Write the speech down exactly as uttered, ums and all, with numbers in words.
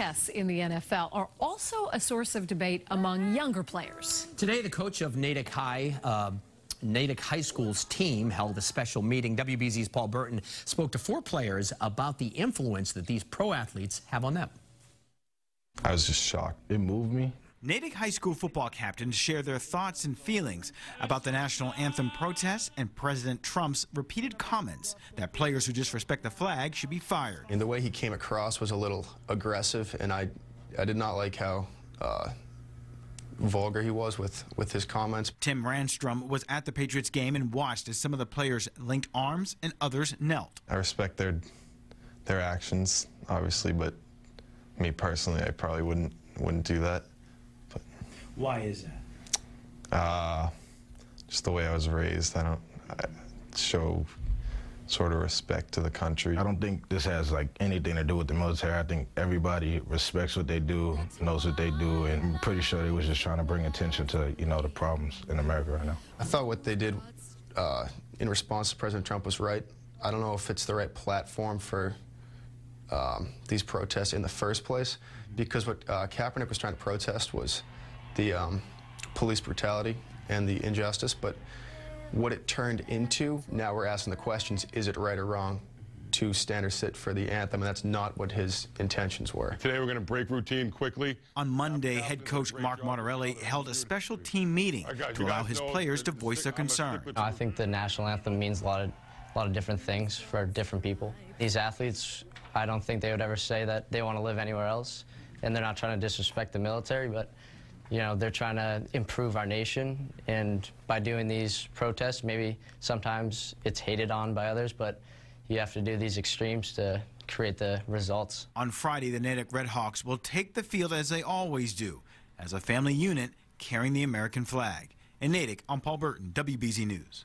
contests in the N F L are also a source of debate among younger players. Today, the coach of Natick High, uh, Natick High School's team held a special meeting. W B Z's Paul Burton spoke to four players about the influence that these pro athletes have on them. I was just shocked. It moved me. Natick High School football captains share their thoughts and feelings about the national anthem protests and President Trump's repeated comments that players who disrespect the flag should be fired. And the way he came across was a little aggressive, and I, I did not like how uh, vulgar he was with, with his comments. Tim Randstrom was at the Patriots game and watched as some of the players linked arms and others knelt. I respect their, their actions, obviously, but me personally, I probably wouldn't, wouldn't do that. Why is that? Uh, just the way I was raised. I don't I show sort of respect to the country. I don't think this has like anything to do with the military. I think everybody respects what they do, knows what they do, and I'm pretty sure they was just trying to bring attention to, you know, the problems in America right now. I thought what they did uh, in response to President Trump was right. I don't know if it's the right platform for um, these protests in the first place, because what uh, Kaepernick was trying to protest was the um, police brutality and the injustice, but what it turned into, now we're asking the questions, is it right or wrong to stand or sit for the anthem? And that's not what his intentions were. Today we're going to break routine quickly. On Monday, head coach Mark Montarelli held a special team meeting to allow his players to voice their concern. I think the national anthem means a lot of, a lot of different things for different people. These athletes, I don't think they would ever say that they want to live anywhere else, and they're not trying to disrespect the military, but you know, they're trying to improve our nation, and by doing these protests, maybe sometimes it's hated on by others, but you have to do these extremes to create the results. On Friday, the Natick Red Hawks will take the field as they always do, as a family unit carrying the American flag. In Natick, I'm Paul Burton, W B Z News.